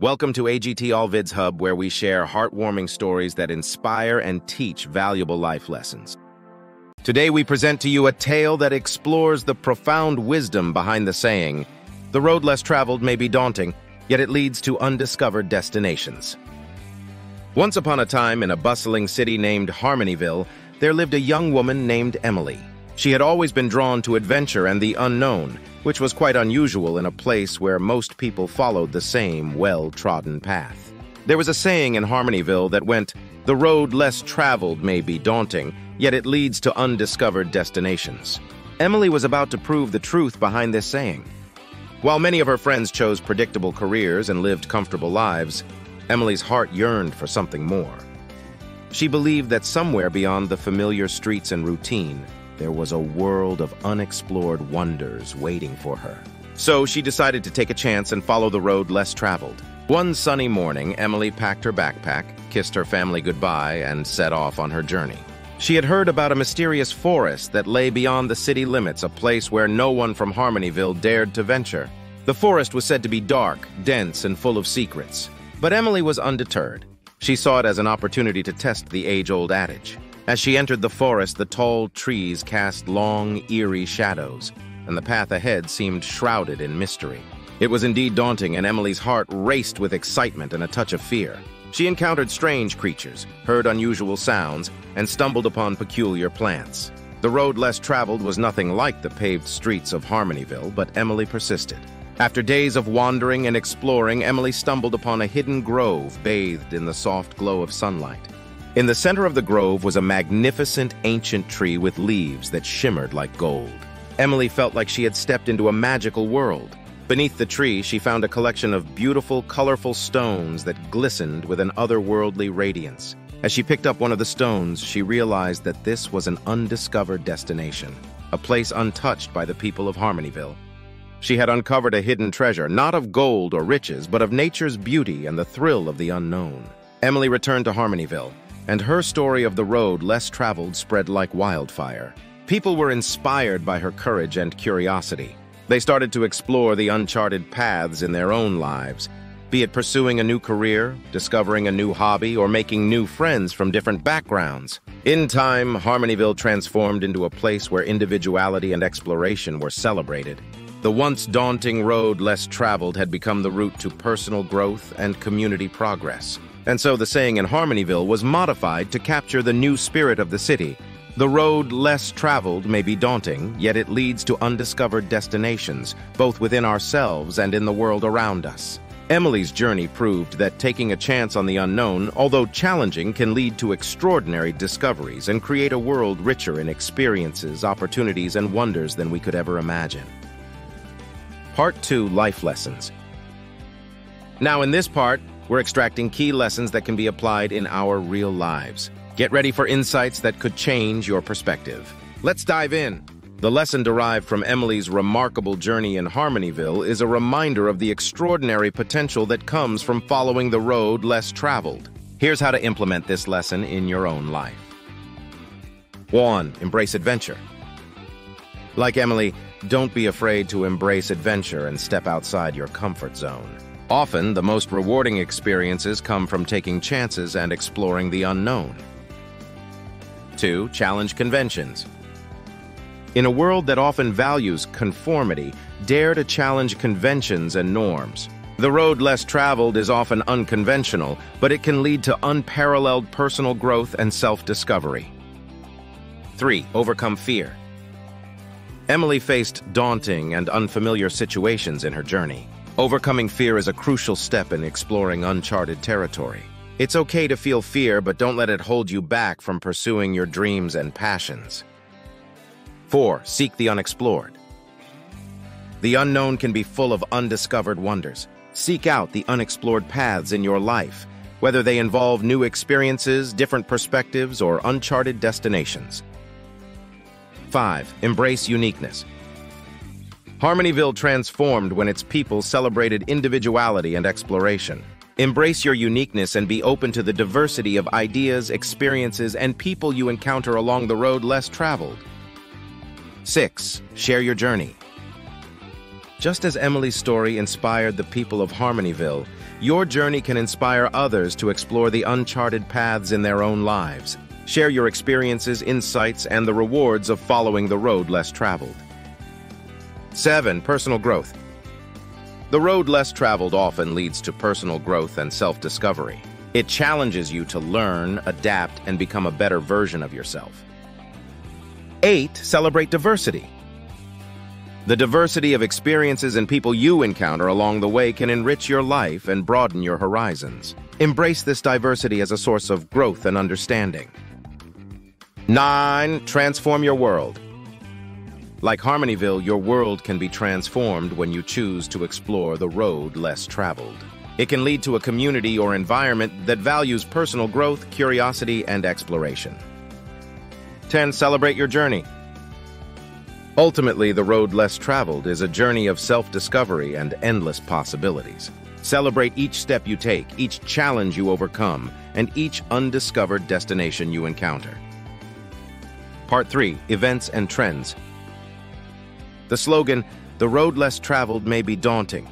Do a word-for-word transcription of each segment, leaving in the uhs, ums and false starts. Welcome to A G T All Vids Hub, where we share heartwarming stories that inspire and teach valuable life lessons. Today we present to you a tale that explores the profound wisdom behind the saying, "The road less traveled may be daunting, yet it leads to undiscovered destinations." Once upon a time, in a bustling city named Harmonyville, there lived a young woman named Emily. She had always been drawn to adventure and the unknown, which was quite unusual in a place where most people followed the same well-trodden path. There was a saying in Harmonyville that went, "The road less traveled may be daunting, yet it leads to undiscovered destinations." Emily was about to prove the truth behind this saying. While many of her friends chose predictable careers and lived comfortable lives, Emily's heart yearned for something more. She believed that somewhere beyond the familiar streets and routine, there was a world of unexplored wonders waiting for her. So she decided to take a chance and follow the road less traveled. One sunny morning, Emily packed her backpack, kissed her family goodbye, and set off on her journey. She had heard about a mysterious forest that lay beyond the city limits, a place where no one from Harmonyville dared to venture. The forest was said to be dark, dense, and full of secrets. But Emily was undeterred. She saw it as an opportunity to test the age-old adage. As she entered the forest, the tall trees cast long, eerie shadows, and the path ahead seemed shrouded in mystery. It was indeed daunting, and Emily's heart raced with excitement and a touch of fear. She encountered strange creatures, heard unusual sounds, and stumbled upon peculiar plants. The road less traveled was nothing like the paved streets of Harmonyville, but Emily persisted. After days of wandering and exploring, Emily stumbled upon a hidden grove bathed in the soft glow of sunlight. In the center of the grove was a magnificent ancient tree with leaves that shimmered like gold. Emily felt like she had stepped into a magical world. Beneath the tree, she found a collection of beautiful, colorful stones that glistened with an otherworldly radiance. As she picked up one of the stones, she realized that this was an undiscovered destination, a place untouched by the people of Harmonyville. She had uncovered a hidden treasure, not of gold or riches, but of nature's beauty and the thrill of the unknown. Emily returned to Harmonyville, and her story of the road less traveled spread like wildfire. People were inspired by her courage and curiosity. They started to explore the uncharted paths in their own lives, be it pursuing a new career, discovering a new hobby, or making new friends from different backgrounds. In time, Harmonyville transformed into a place where individuality and exploration were celebrated. The once daunting road less traveled had become the route to personal growth and community progress. And so the saying in Harmonyville was modified to capture the new spirit of the city. The road less traveled may be daunting, yet it leads to undiscovered destinations, both within ourselves and in the world around us. Emily's journey proved that taking a chance on the unknown, although challenging, can lead to extraordinary discoveries and create a world richer in experiences, opportunities, and wonders than we could ever imagine. Part two, Life Lessons. Now in this part, we're extracting key lessons that can be applied in our real lives. Get ready for insights that could change your perspective. Let's dive in. The lesson derived from Emily's remarkable journey in Harmonyville is a reminder of the extraordinary potential that comes from following the road less traveled. Here's how to implement this lesson in your own life. One, embrace adventure. Like Emily, don't be afraid to embrace adventure and step outside your comfort zone. Often, the most rewarding experiences come from taking chances and exploring the unknown. Two, challenge conventions. In a world that often values conformity, dare to challenge conventions and norms. The road less traveled is often unconventional, but it can lead to unparalleled personal growth and self-discovery. Three, overcome fear. Emily faced daunting and unfamiliar situations in her journey. Overcoming fear is a crucial step in exploring uncharted territory. It's okay to feel fear, but don't let it hold you back from pursuing your dreams and passions. Four, seek the unexplored. The unknown can be full of undiscovered wonders. Seek out the unexplored paths in your life, whether they involve new experiences, different perspectives, or uncharted destinations. Five, embrace uniqueness. Harmonyville transformed when its people celebrated individuality and exploration. Embrace your uniqueness and be open to the diversity of ideas, experiences, and people you encounter along the road less traveled. Six, share your journey. Just as Emily's story inspired the people of Harmonyville, Your journey can inspire others to explore the uncharted paths in their own lives. Share your experiences, insights, and the rewards of following the road less traveled. seven. Personal growth. The road less traveled often leads to personal growth and self-discovery. It challenges you to learn, adapt, and become a better version of yourself. eight. Celebrate diversity. The diversity of experiences and people you encounter along the way can enrich your life and broaden your horizons. Embrace this diversity as a source of growth and understanding. nine. Transform your world. Like Harmonyville, your world can be transformed when you choose to explore the road less traveled. It can lead to a community or environment that values personal growth, curiosity, and exploration. ten. Celebrate your journey. Ultimately, the road less traveled is a journey of self-discovery and endless possibilities. Celebrate each step you take, each challenge you overcome, and each undiscovered destination you encounter. Part three. Events and trends. The slogan, "The road less traveled," may be daunting,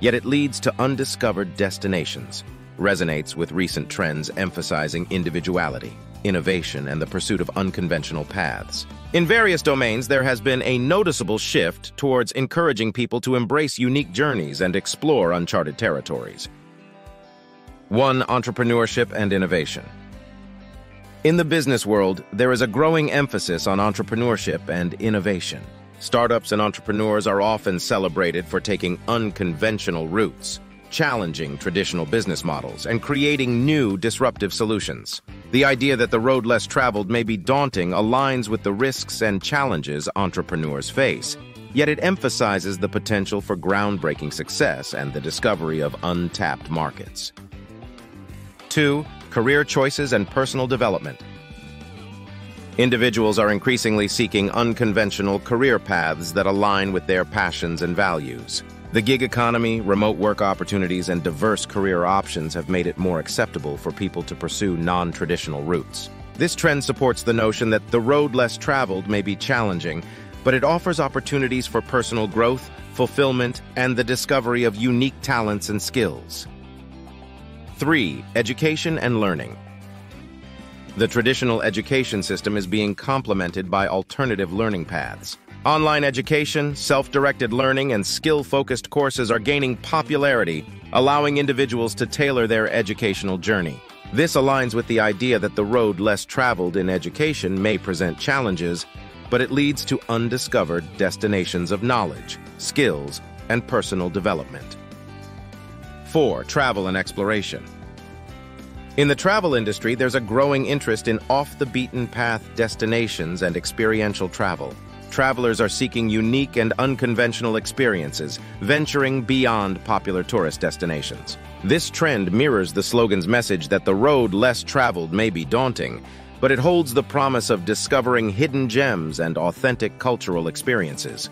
yet it leads to undiscovered destinations, resonates with recent trends emphasizing individuality, innovation, and the pursuit of unconventional paths. In various domains, there has been a noticeable shift towards encouraging people to embrace unique journeys and explore uncharted territories. one. Entrepreneurship and innovation. In the business world, there is a growing emphasis on entrepreneurship and innovation. Startups and entrepreneurs are often celebrated for taking unconventional routes, challenging traditional business models, and creating new disruptive solutions. The idea that the road less traveled may be daunting aligns with the risks and challenges entrepreneurs face, yet it emphasizes the potential for groundbreaking success and the discovery of untapped markets. two. Career choices and personal development. Individuals are increasingly seeking unconventional career paths that align with their passions and values. The gig economy, remote work opportunities, and diverse career options have made it more acceptable for people to pursue non-traditional routes. This trend supports the notion that the road less traveled may be challenging, but it offers opportunities for personal growth, fulfillment, and the discovery of unique talents and skills. three. Education and learning. The traditional education system is being complemented by alternative learning paths. Online education, self-directed learning, and skill-focused courses are gaining popularity, allowing individuals to tailor their educational journey. This aligns with the idea that the road less traveled in education may present challenges, but it leads to undiscovered destinations of knowledge, skills, and personal development. four. Travel and exploration. In the travel industry, there's a growing interest in off-the-beaten-path destinations and experiential travel. Travelers are seeking unique and unconventional experiences, venturing beyond popular tourist destinations. This trend mirrors the slogan's message that the road less traveled may be daunting, but it holds the promise of discovering hidden gems and authentic cultural experiences.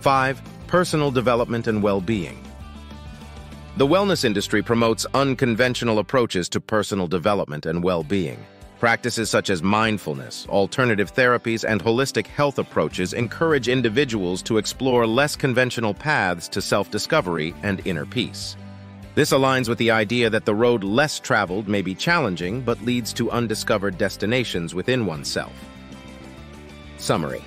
five. Personal development and well-being. The wellness industry promotes unconventional approaches to personal development and well-being. Practices such as mindfulness, alternative therapies, and holistic health approaches encourage individuals to explore less conventional paths to self-discovery and inner peace. This aligns with the idea that the road less traveled may be challenging, but leads to undiscovered destinations within oneself. Summary.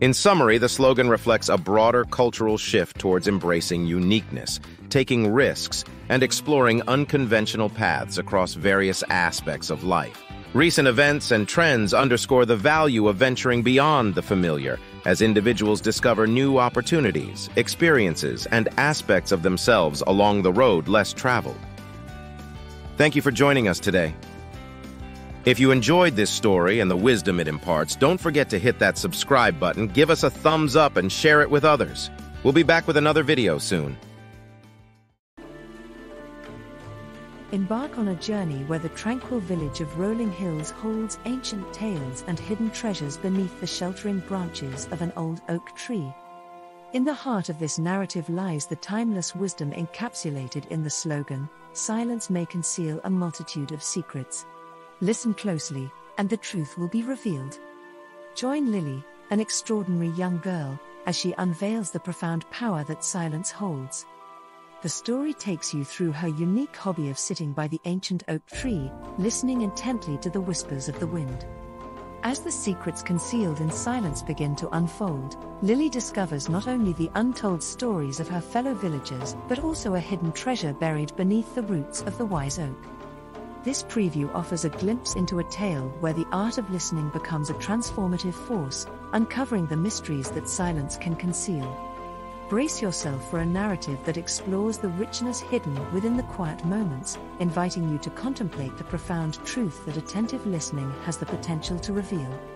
In summary, the slogan reflects a broader cultural shift towards embracing uniqueness, taking risks, and exploring unconventional paths across various aspects of life. Recent events and trends underscore the value of venturing beyond the familiar as individuals discover new opportunities, experiences, and aspects of themselves along the road less traveled. Thank you for joining us today. If you enjoyed this story and the wisdom it imparts, don't forget to hit that subscribe button, give us a thumbs up, and share it with others. We'll be back with another video soon. Embark on a journey where the tranquil village of Rolling Hills holds ancient tales and hidden treasures beneath the sheltering branches of an old oak tree. In the heart of this narrative lies the timeless wisdom encapsulated in the slogan, "Silence may conceal a multitude of secrets." Listen closely, and the truth will be revealed. Join Lily, an extraordinary young girl, as she unveils the profound power that silence holds. The story takes you through her unique hobby of sitting by the ancient oak tree, listening intently to the whispers of the wind. As the secrets concealed in silence begin to unfold, Lily discovers not only the untold stories of her fellow villagers, but also a hidden treasure buried beneath the roots of the wise oak. This preview offers a glimpse into a tale where the art of listening becomes a transformative force, uncovering the mysteries that silence can conceal. Brace yourself for a narrative that explores the richness hidden within the quiet moments, inviting you to contemplate the profound truth that attentive listening has the potential to reveal.